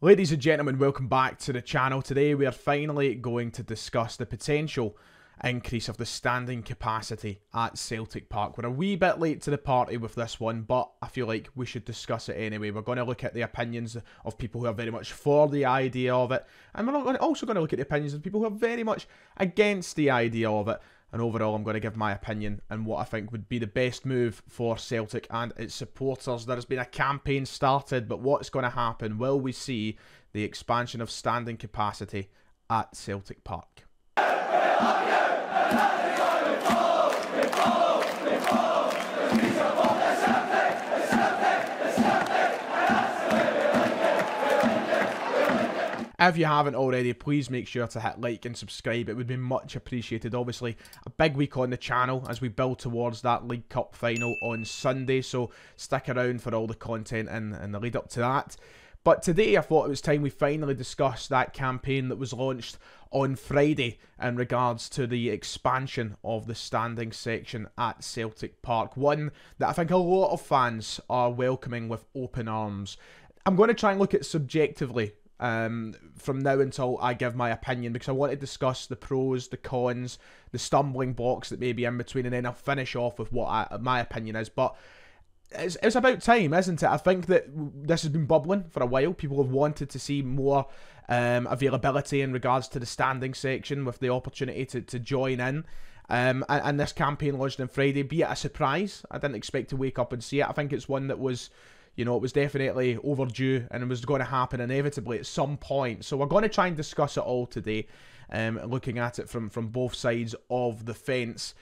Ladies and gentlemen, welcome back to the channel. Today we are finally going to discuss the potential increase of the standing capacity at Celtic Park. We're a wee bit late to the party with this one, but I feel like we should discuss it anyway. We're going to look at the opinions of people who are very much for the idea of it, and we're also going to look at the opinions of people who are very much against the idea of it. And overall, I'm going to give my opinion and what I think would be the best move for Celtic and its supporters. There has been a campaign started, but what's going to happen? Will we see the expansion of standing capacity at Celtic Park? If you haven't already, please make sure to hit like and subscribe. It would be much appreciated. Obviously, a big week on the channel as we build towards that League Cup final on Sunday, so stick around for all the content and the lead up to that. But today I thought it was time we finally discussed that campaign that was launched on Friday in regards to the expansion of the standing section at Celtic Park. One that I think a lot of fans are welcoming with open arms. I'm going to try and look at subjectively from now until I give my opinion, because I want to discuss the pros, the cons, the stumbling blocks that may be in between, and then I'll finish off with what my opinion is. But it's about time, isn't it? I think that this has been bubbling for a while. People have wanted to see more availability in regards to the standing section with the opportunity to join in. And this campaign launched on Friday, be it a surprise. I didn't expect to wake up and see it. I think it's one that was, you know, it was definitely overdue and it was going to happen inevitably at some point. So we're going to try and discuss it all today, looking at it from both sides of the fence.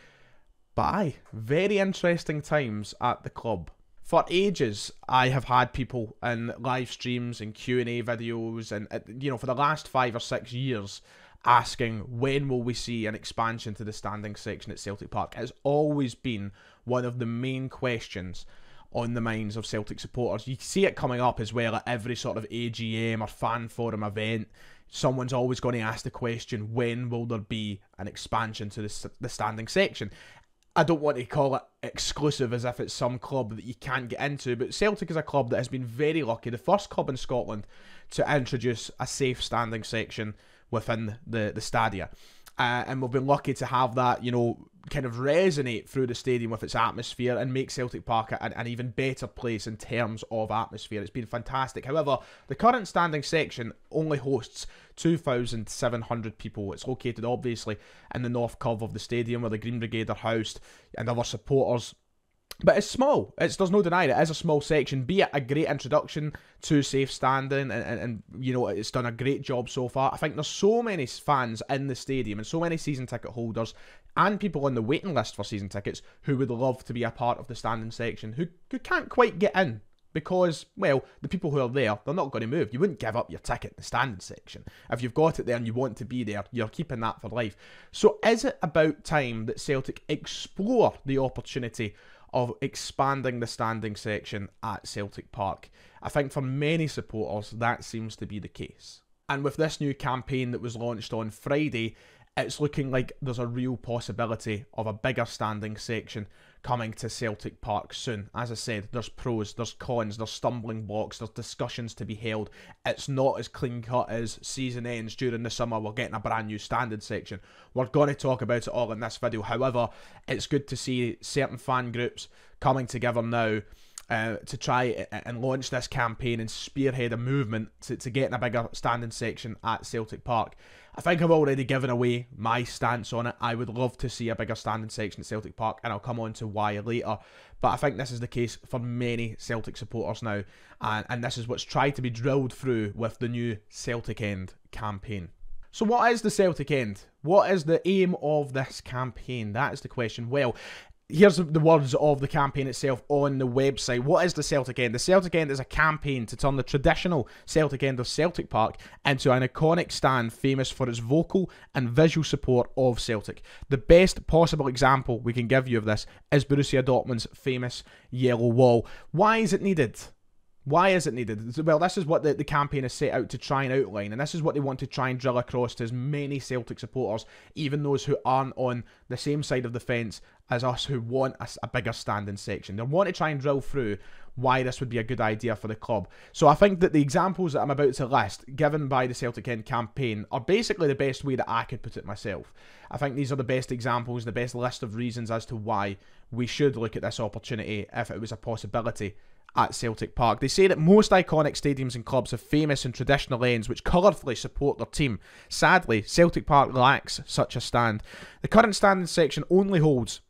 But aye, very interesting times at the club. For ages, I have had people in live streams and Q&A videos and, you know, for the last 5 or 6 years asking, when will we see an expansion to the standing section at Celtic Park? It's always been one of the main questions on the minds of Celtic supporters. You see it coming up as well at every sort of AGM or fan forum event. Someone's always going to ask the question, when will there be an expansion to the standing section? I don't want to call it exclusive as if it's some club that you can't get into, but Celtic is a club that has been very lucky, the first club in Scotland to introduce a safe standing section within the stadia. And we've been lucky to have that, you know, kind of resonate through the stadium with its atmosphere and make Celtic Park an even better place in terms of atmosphere. It's been fantastic. However, the current standing section only hosts 2,700 people. It's located, obviously, in the north curve of the stadium where the Green Brigade are housed and other supporters. But it's small. There's no denying it is a small section, be it a great introduction to safe standing, and you know, it's done a great job so far. I think there's so many fans in the stadium and so many season ticket holders and people on the waiting list for season tickets who would love to be a part of the standing section, who can't quite get in because, well, the people who are there, they're not going to move. You wouldn't give up your ticket in the standing section. If you've got it there and you want to be there, you're keeping that for life. So is it about time that Celtic explore the opportunity of expanding the standing section at Celtic Park? I think for many supporters that seems to be the case. And with this new campaign that was launched on Friday, it's looking like there's a real possibility of a bigger standing section coming to Celtic Park soon. As I said, there's pros, there's cons, there's stumbling blocks, there's discussions to be held. It's not as clean cut as season ends during the summer, we're getting a brand new standing section. We're going to talk about it all in this video. However, it's good to see certain fan groups coming together now to try and launch this campaign and spearhead a movement to get in a bigger standing section at Celtic Park. I think I've already given away my stance on it. I would love to see a bigger standing section at Celtic Park, and I'll come on to why later. But I think this is the case for many Celtic supporters now, and this is what's tried to be drilled through with the new Celtic End campaign. So what is the Celtic End? What is the aim of this campaign? That is the question. Well, here's the words of the campaign itself on the website. What is the Celtic End? The Celtic End is a campaign to turn the traditional Celtic End of Celtic Park into an iconic stand famous for its vocal and visual support of Celtic. The best possible example we can give you of this is Borussia Dortmund's famous yellow wall. Why is it needed? Why is it needed? Well, this is what the campaign is set out to try and outline, and this is what they want to try and drill across to as many Celtic supporters, even those who aren't on the same side of the fence as us, who want a bigger standing section. They want to try and drill through why this would be a good idea for the club. So I think that the examples that I'm about to list, given by the Celtic End campaign, are basically the best way that I could put it myself. I think these are the best examples, the best list of reasons as to why we should look at this opportunity if it was a possibility at Celtic Park. They say that most iconic stadiums and clubs have famous and traditional ends which colourfully support their team. Sadly, Celtic Park lacks such a stand. The current standing section only holds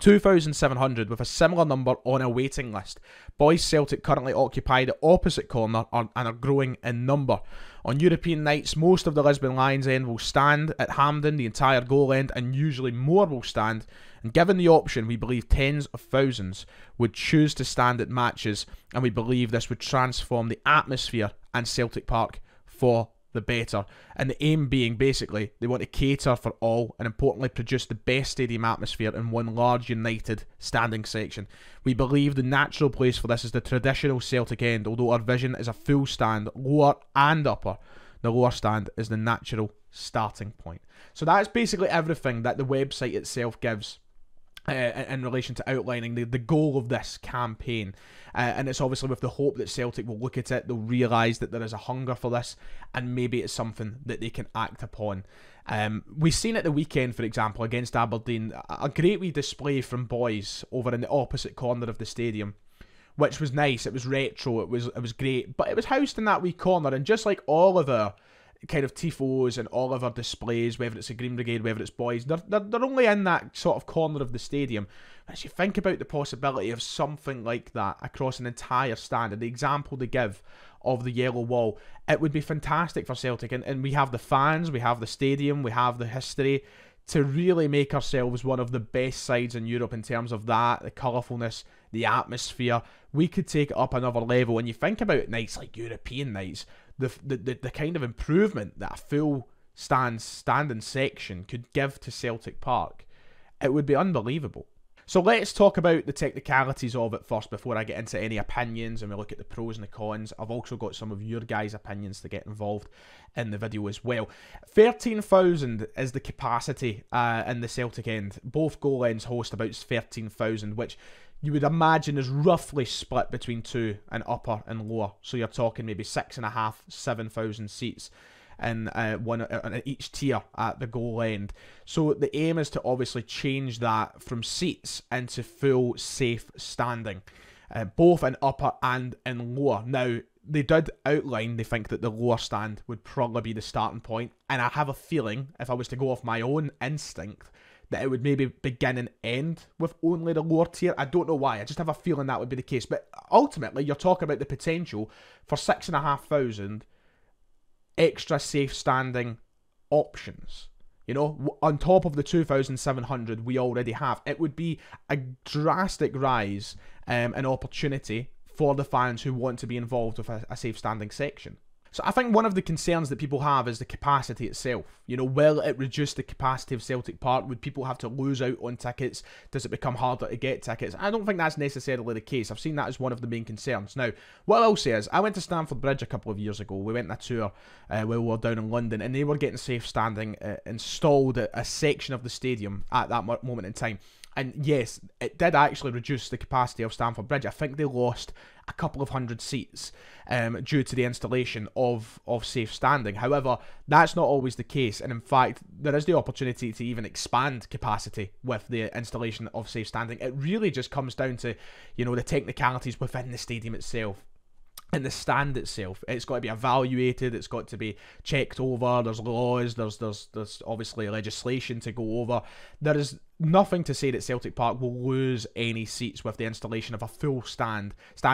2,700, with a similar number on a waiting list. Boys Celtic currently occupy the opposite corner and are growing in number. On European nights, most of the Lisbon Lions end will stand. At Hampden, the entire goal end and usually more will stand. And given the option, we believe tens of thousands would choose to stand at matches, and we believe this would transform the atmosphere and Celtic Park for the better. And the aim being, basically, they want to cater for all and, importantly, produce the best stadium atmosphere in one large united standing section. We believe the natural place for this is the traditional Celtic End, although our vision is a full stand, lower and upper. The lower stand is the natural starting point. So that's basically everything that the website itself gives in relation to outlining the goal of this campaign, and it's obviously with the hope that Celtic will look at it, they'll realise that there is a hunger for this, and maybe it's something that they can act upon. We've seen at the weekend, for example, against Aberdeen, a great wee display from Boys over in the opposite corner of the stadium, which was nice. It was retro, it was great, but it was housed in that wee corner, and just like all of our kind of TIFOs and all of our displays, whether it's the Green Brigade, whether it's Boys, they're only in that sort of corner of the stadium. As you think about the possibility of something like that across an entire stand, and the example they give of the yellow wall, it would be fantastic for Celtic, and we have the fans, we have the stadium, we have the history to really make ourselves one of the best sides in Europe in terms of that, the colourfulness, the atmosphere. We could take it up another level, and you think about nights like European nights, the kind of improvement that a full standing section could give to Celtic Park, it would be unbelievable. So let's talk about the technicalities of it first before I get into any opinions and we look at the pros and the cons. I've also got some of your guys' opinions to get involved in the video as well. 13,000 is the capacity in the Celtic End. Both goal ends host about 13,000, which you would imagine is roughly split between two and upper and lower. So you're talking maybe 6,500, 7,000 seats in one in each tier at the goal end. So the aim is to obviously change that from seats into full safe standing, both in upper and in lower. Now, they did outline they think that the lower stand would probably be the starting point, and I have a feeling, if I was to go off my own instinct, that it would maybe begin and end with only the lower tier. I don't know why, I just have a feeling that would be the case. But ultimately, you're talking about the potential for 6,500 extra safe standing options, you know, on top of the 2,700 we already have. It would be a drastic rise in opportunity for the fans who want to be involved with a safe standing section. So I think one of the concerns that people have is the capacity itself. You know, will it reduce the capacity of Celtic Park? Would people have to lose out on tickets? Does it become harder to get tickets? I don't think that's necessarily the case. I've seen that as one of the main concerns. Now, what I'll say is, I went to Stamford Bridge a couple of years ago. We went on a tour where we were down in London, and they were getting safe standing installed at a section of the stadium at that moment in time. And yes, it did actually reduce the capacity of Stamford Bridge. I think they lost a couple of hundred seats due to the installation of safe standing. However, that's not always the case. And in fact, there is the opportunity to even expand capacity with the installation of safe standing. It really just comes down to, you know, the technicalities within the stadium itself and the stand itself. It's got to be evaluated, it's got to be checked over, there's laws, there's obviously legislation to go over. There is nothing to say that Celtic Park will lose any seats with the installation of a full standing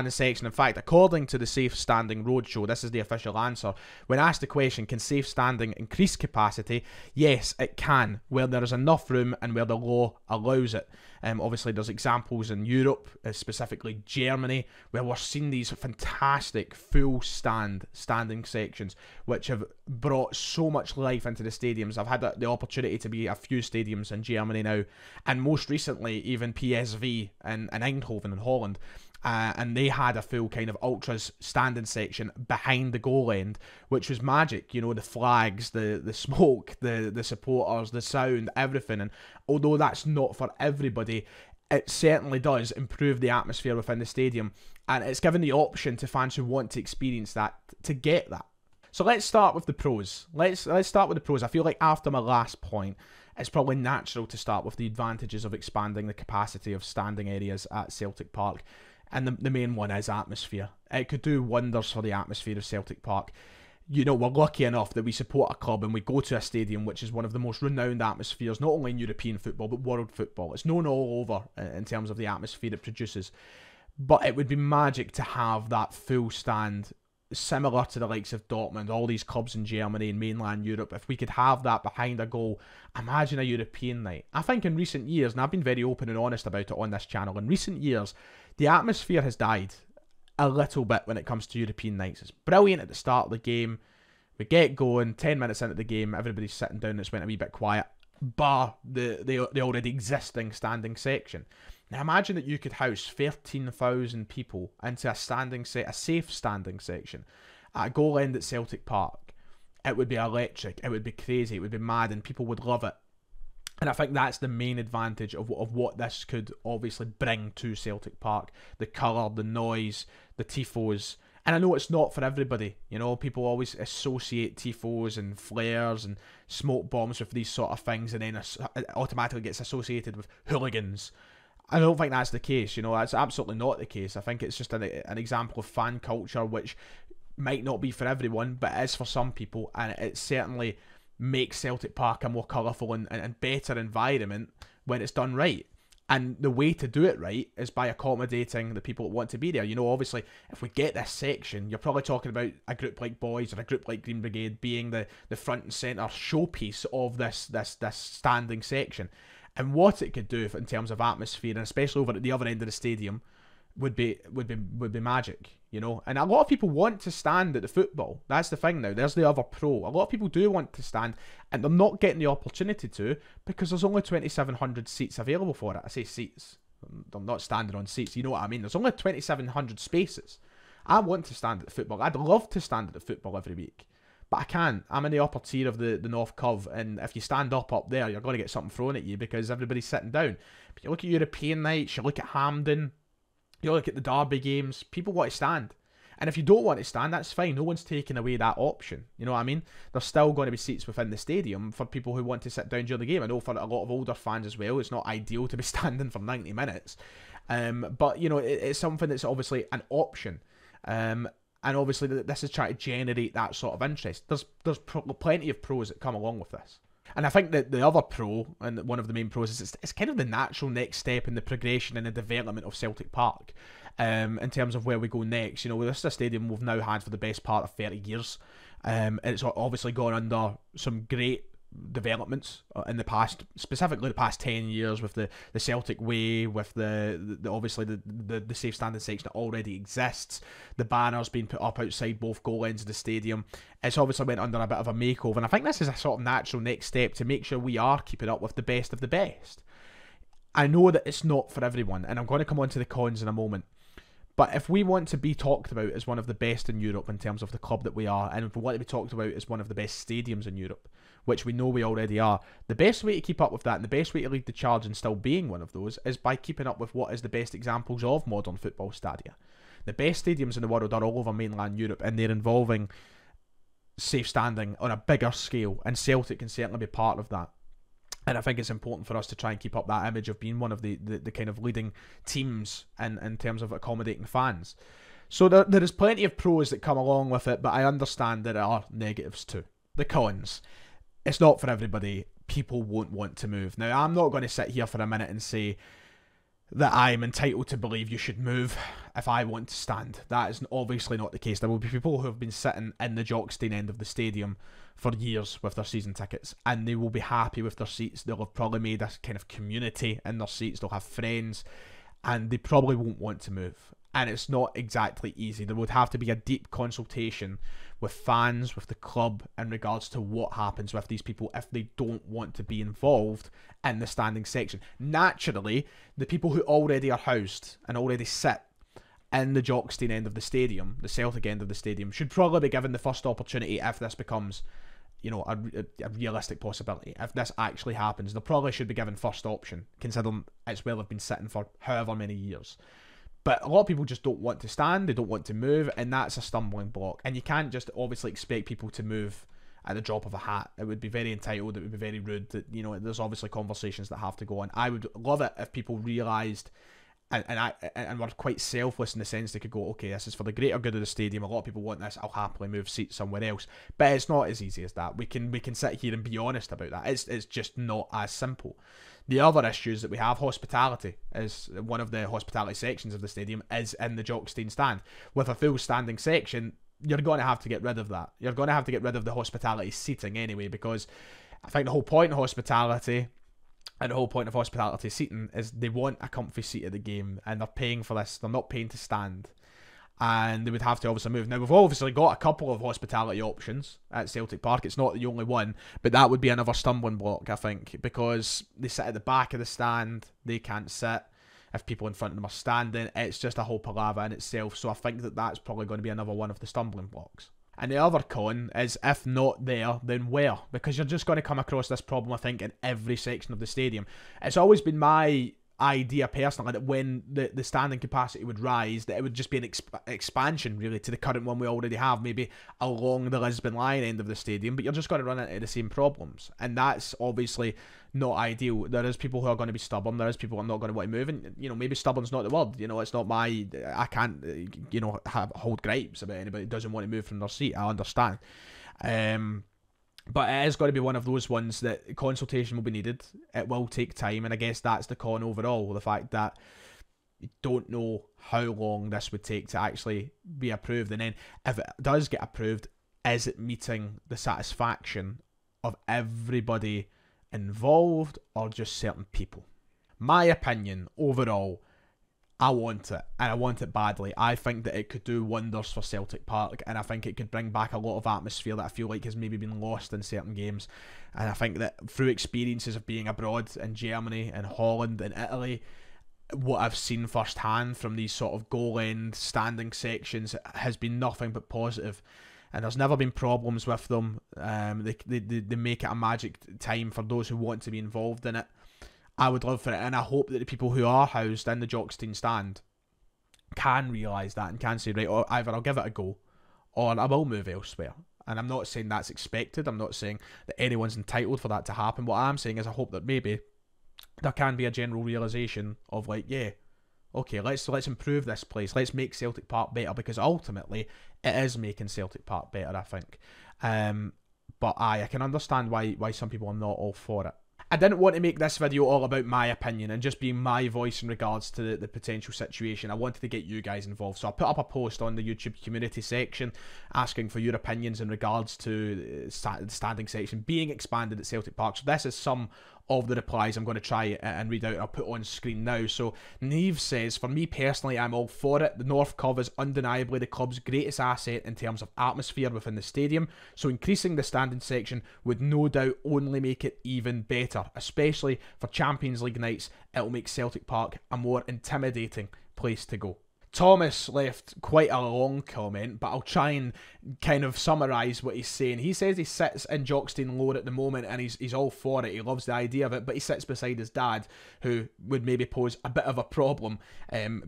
section. In fact, according to the Safe Standing Roadshow, this is the official answer, when asked the question, can safe standing increase capacity? Yes, it can, where there is enough room and where the law allows it. Obviously, there's examples in Europe, specifically Germany, where we're seeing these fantastic full standing sections, which have brought so much life into the stadiums. I've had the opportunity to be at a few stadiums in Germany now, and most recently, even PSV and Eindhoven in Holland. and they had a full kind of ultras standing section behind the goal end, which was magic. You know, the flags, the smoke, the supporters, the sound, everything. And although that's not for everybody, it certainly does improve the atmosphere within the stadium, and it's given the option to fans who want to experience that to get that. So let's start with the pros. Let's start with the pros. I feel like after my last point, it's probably natural to start with the advantages of expanding the capacity of standing areas at Celtic Park. And the main one is atmosphere. It could do wonders for the atmosphere of Celtic Park. You know, we're lucky enough that we support a club and we go to a stadium which is one of the most renowned atmospheres, not only in European football, but world football. It's known all over in terms of the atmosphere it produces. But it would be magic to have that full stand, similar to the likes of Dortmund, all these clubs in Germany and mainland Europe. If we could have that behind a goal, imagine a European night. I think in recent years, and I've been very open and honest about it on this channel, in recent years, the atmosphere has died a little bit when it comes to European nights. It's brilliant at the start of the game. We get going, 10 minutes into the game, everybody's sitting down, it's went a wee bit quiet, bar the already existing standing section. Now imagine that you could house 13,000 people into a standing set, a safe standing section, at a goal end at Celtic Park. It would be electric, it would be crazy, it would be mad, and people would love it. And I think that's the main advantage of what this could obviously bring to Celtic Park. The colour, the noise, the TIFOs. And I know it's not for everybody. You know, people always associate TIFOs and flares and smoke bombs with these sort of things, and then it automatically gets associated with hooligans. I don't think that's the case. You know, that's absolutely not the case. I think it's just an example of fan culture, which might not be for everyone, but it is for some people, and it certainly makes Celtic Park a more colourful and better environment when it's done right. And the way to do it right is by accommodating the people that want to be there. You know, obviously, if we get this section, you're probably talking about a group like Boys or a group like Green Brigade being the front and centre showpiece of this standing section. And what it could do in terms of atmosphere, and especially over at the other end of the stadium, would be magic, you know. And a lot of people want to stand at the football. That's the thing now. There's the other pro. A lot of people do want to stand, and they're not getting the opportunity to because there's only 2,700 seats available for it. I say seats. They're not standing on seats. You know what I mean? There's only 2,700 spaces. I want to stand at the football. I'd love to stand at the football every week. But I can't. I'm in the upper tier of the North Curve, and if you stand up there, you're going to get something thrown at you because everybody's sitting down. But you look at European nights, you look at Hampden, you look at the derby games, people want to stand. And if you don't want to stand, that's fine. No one's taking away that option. You know what I mean? There's still going to be seats within the stadium for people who want to sit down during the game. I know for a lot of older fans as well, it's not ideal to be standing for 90 minutes. But, you know, it's something that's obviously an option. And obviously, this is trying to generate that sort of interest. There's plenty of pros that come along with this. And I think that the other pro, and one of the main pros, is it's kind of the natural next step in the progression and the development of Celtic Park in terms of where we go next. You know, this is a stadium we've now had for the best part of 30 years. It's obviously gone under some great developments in the past, specifically the past 10 years with the Celtic Way, with the obviously the safe standing section that already exists, the banners being put up outside both goal ends of the stadium. It's obviously went under a bit of a makeover, and I think this is a sort of natural next step to make sure we are keeping up with the best of the best. I know that it's not for everyone, and I'm going to come on to the cons in a moment. But if we want to be talked about as one of the best in Europe in terms of the club that we are, and if we want to be talked about as one of the best stadiums in Europe, which we know we already are, the best way to keep up with that and the best way to lead the charge in still being one of those is by keeping up with what is the best examples of modern football stadia. The best stadiums in the world are all over mainland Europe, and they're involving safe standing on a bigger scale, and Celtic can certainly be part of that. And I think it's important for us to try and keep up that image of being one of the kind of leading teams in terms of accommodating fans. So there is plenty of pros that come along with it, but I understand there are negatives too. The cons. It's not for everybody. People won't want to move. Now, I'm not going to sit here for a minute and say that I'm entitled to believe you should move if I want to stand. That is obviously not the case. There will be people who have been sitting in the Jock Stein end of the stadium for years with their season tickets, and they will be happy with their seats. They'll have probably made a kind of community in their seats. They'll have friends, and they probably won't want to move. And it's not exactly easy. There would have to be a deep consultation with fans, with the club, in regards to what happens with these people if they don't want to be involved in the standing section. Naturally, the people who already are housed and already sit in the Jock Stein end of the stadium, the Celtic end of the stadium, should probably be given the first opportunity if this becomes, you know, a realistic possibility. If this actually happens, they probably should be given first option, considering it's where they've been sitting for however many years. But a lot of people just don't want to stand, they don't want to move, and that's a stumbling block. And you can't just obviously expect people to move at the drop of a hat. It would be very entitled, it would be very rude. That, you know, there's obviously conversations that have to go on. I would love it if people realised and were quite selfless in the sense they could go, okay, this is for the greater good of the stadium, a lot of people want this, I'll happily move seats somewhere else. But it's not as easy as that. We can sit here and be honest about that. It's just not as simple. The other issues that we have, hospitality, is one of the hospitality sections of the stadium is in the Jock Stein stand. With a full standing section, you're going to have to get rid of that. You're going to have to get rid of the hospitality seating anyway, because I think the whole point of hospitality and the whole point of hospitality seating is they want a comfy seat at the game, and they're paying for this. They're not paying to stand, and they would have to obviously move. Now, we've obviously got a couple of hospitality options at Celtic Park. It's not the only one, but that would be another stumbling block, I think, because they sit at the back of the stand. They can't sit if people in front of them are standing. It's just a whole palaver in itself, so I think that that's probably going to be another one of the stumbling blocks. And the other con is, if not there, then where? Because you're just going to come across this problem, I think, in every section of the stadium. It's always been my idea, personally, that when the standing capacity would rise, that it would just be an expansion, really, to the current one we already have, maybe along the Lisbon Lions end of the stadium, but you're just going to run into the same problems. And that's obviously not ideal. There is people who are going to be stubborn, there is people who are not going to want to move, and, you know, maybe stubborn's not the word, you know, it's not my, I can't, you know, hold gripes about anybody who doesn't want to move from their seat, I understand. But it is going to be one of those ones that consultation will be needed. It will take time, and I guess that's the con overall, the fact that you don't know how long this would take to actually be approved. And then, if it does get approved, is it meeting the satisfaction of everybody involved or just certain people? My opinion, overall, I want it, and I want it badly. I think that it could do wonders for Celtic Park, and I think it could bring back a lot of atmosphere that I feel like has maybe been lost in certain games. And I think that through experiences of being abroad in Germany and Holland and Italy, what I've seen firsthand from these sort of goal end standing sections has been nothing but positive. And there's never been problems with them. They make it a magic time for those who want to be involved in it. I would love for it, and I hope that the people who are housed in the Jock Stein stand can realise that and can say, right, or either I'll give it a go or I will move elsewhere. And I'm not saying that's expected, I'm not saying that anyone's entitled for that to happen. What I'm saying is I hope that maybe there can be a general realisation of, like, yeah, okay, let's improve this place, let's make Celtic Park better, because ultimately it is making Celtic Park better, I think. But I can understand why some people are not all for it. I didn't want to make this video all about my opinion and just being my voice in regards to the potential situation. I wanted to get you guys involved, so I put up a post on the YouTube community section asking for your opinions in regards to the standing section being expanded at Celtic Park. So this is some of the replies I'm going to try and read out, and I'll put on screen now. So Neve says, for me personally, I'm all for it. The North covers undeniably the club's greatest asset in terms of atmosphere within the stadium, so increasing the standing section would no doubt only make it even better, especially for Champions League nights. It'll make Celtic Park a more intimidating place to go. Thomas left quite a long comment, but I'll try and kind of summarise what he's saying. He says he sits in Jock Stein lower at the moment, and he's all for it. He loves the idea of it, but he sits beside his dad, who would maybe pose a bit of a problem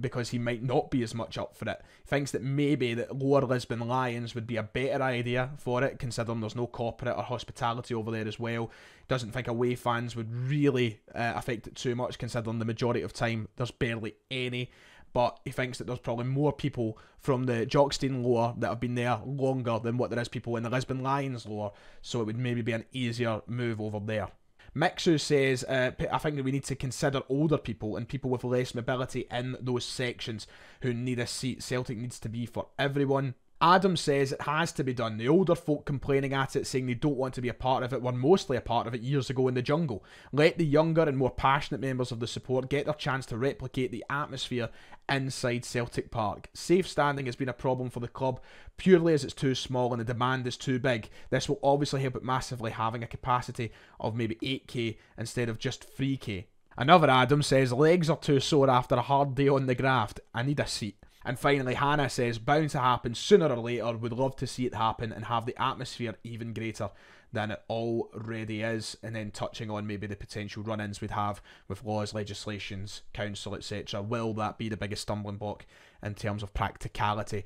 because he might not be as much up for it. Thinks that maybe that lower Lisbon Lions would be a better idea for it, considering there's no corporate or hospitality over there as well. Doesn't think away fans would really affect it too much, considering the majority of time there's barely any. But he thinks that there's probably more people from the Jock Stein lower that have been there longer than what there is people in the Lisbon Lions lower, so it would maybe be an easier move over there. Mixu says, I think that we need to consider older people and people with less mobility in those sections who need a seat. Celtic needs to be for everyone. Adam says it has to be done. The older folk complaining at it, saying they don't want to be a part of it, were mostly a part of it years ago in the jungle. Let the younger and more passionate members of the support get their chance to replicate the atmosphere inside Celtic Park. Safe standing has been a problem for the club, purely as it's too small and the demand is too big. This will obviously help it massively, having a capacity of maybe 8k instead of just 3k. Another Adam says, legs are too sore after a hard day on the graft. I need a seat. And finally, Hannah says, bound to happen sooner or later, would love to see it happen and have the atmosphere even greater than it already is. And then touching on maybe the potential run-ins we'd have with laws, legislations, council, etc. Will that be the biggest stumbling block in terms of practicality?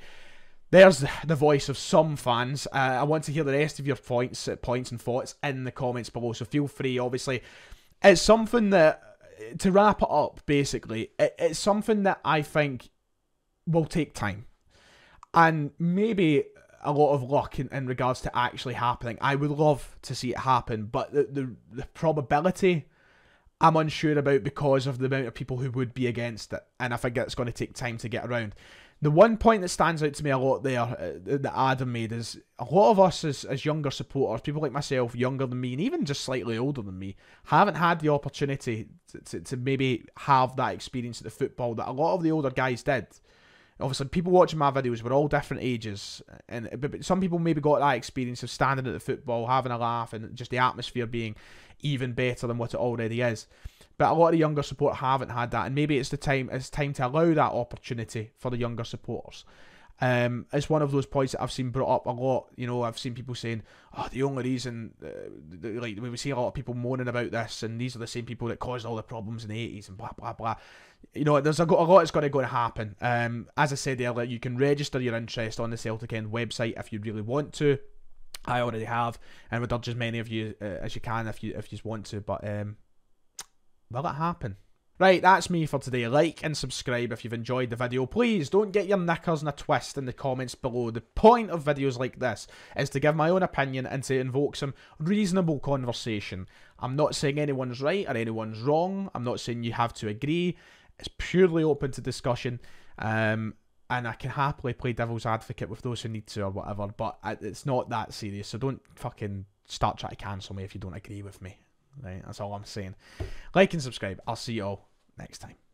There's the voice of some fans. I want to hear the rest of your points and thoughts in the comments below, so feel free. Obviously, it's something that, to wrap it up, basically, it's something that I think will take time. And maybe a lot of luck in regards to actually happening. I would love to see it happen, but the probability I'm unsure about because of the amount of people who would be against it. And I think it's going to take time to get around. The one point that stands out to me a lot there that Adam made is a lot of us as younger supporters, people like myself, younger than me, and even just slightly older than me, haven't had the opportunity to maybe have that experience at the football that a lot of the older guys did. Obviously, people watching my videos were all different ages, but some people maybe got that experience of standing at the football, having a laugh, and just the atmosphere being even better than what it already is. But a lot of the younger support haven't had that, and maybe it's the time. It's time to allow that opportunity for the younger supporters. It's one of those points that I've seen brought up a lot. You know, I've seen people saying, "Oh, the only reason," like we see a lot of people moaning about this, and these are the same people that caused all the problems in the 80s and blah blah blah. You know, there's a lot that's going to happen. As I said earlier, you can register your interest on the Celtic End website if you really want to. I already have, and would urge as many of you as you can if you want to. But will it happen? Right, that's me for today. Like and subscribe if you've enjoyed the video. Please don't get your knickers in a twist in the comments below. The point of videos like this is to give my own opinion and to invoke some reasonable conversation. I'm not saying anyone's right or anyone's wrong. I'm not saying you have to agree. It's purely open to discussion. And I can happily play devil's advocate with those who need to or whatever. But it's not that serious. So don't fucking start trying to cancel me if you don't agree with me. Right, that's all I'm saying. Like and subscribe. I'll see you all next time.